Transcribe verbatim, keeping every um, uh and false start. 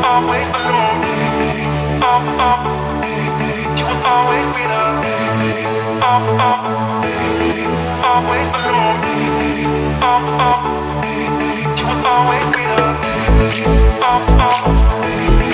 Always alone, um, um, you will always be there. Um, um, always alone, um, um, you will always be there. Um, um.